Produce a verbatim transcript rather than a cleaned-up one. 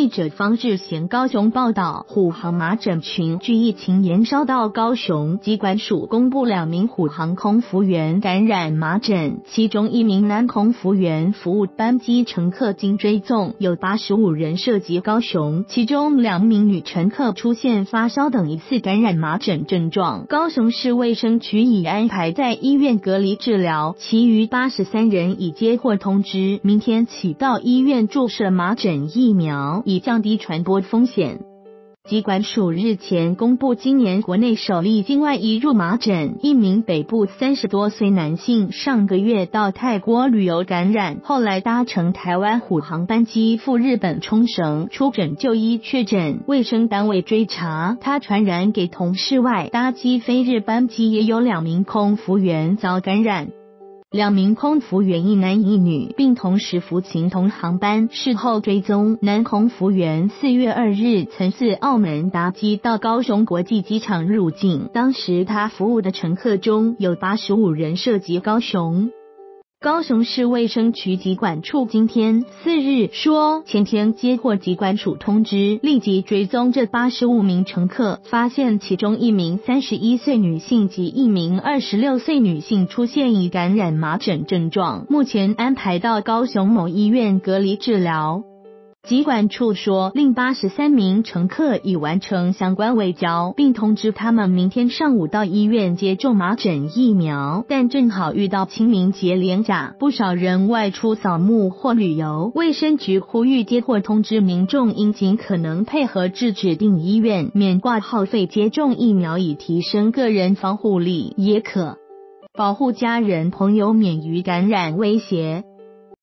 记者方志贤高雄报道，虎航麻疹群聚疫情延烧到高雄，疾管署公布两名虎航空服员感染麻疹，其中一名男空服员服务班机乘客，经追踪有八十五人涉及高雄，其中两名女乘客出现发烧等疑似感染麻疹症状，高雄市卫生局已安排在医院隔离治疗，其余八十三人已接获通知，明天起到医院注射麻疹疫苗，以降低传播风险。疾管署日前公布今年国内首例境外移入麻疹，一名北部三十多岁男性上个月到泰国旅游感染，后来搭乘台湾虎航班机赴日本冲绳出诊就医确诊，卫生单位追查，他传染给同事外搭机飞日班机也有两名空服员遭感染。两名空服员一男一女，并同时服勤同航班，事后追踪，男空服员四月二日曾自澳门搭机到高雄国际机场入境，当时他服务的乘客中有八十五人涉及高雄。高雄市卫生局疾管处今天四日说，前天接获疾管署通知，立即追踪这八十五名乘客，发现其中一名三十一岁女性及一名二十六岁女性出现已感染麻疹症状，目前安排到高雄某医院隔离治疗。疾管处说，另八十三名乘客已完成相关卫教，并通知他们明天上午到医院接种麻疹疫苗，但正好遇到清明节连假，不少人外出扫墓或旅游，卫生局呼吁接获通知民众应尽可能配合至指定医院免挂号费接种疫苗，以提升个人防护力，也可保护家人朋友免于感染威胁。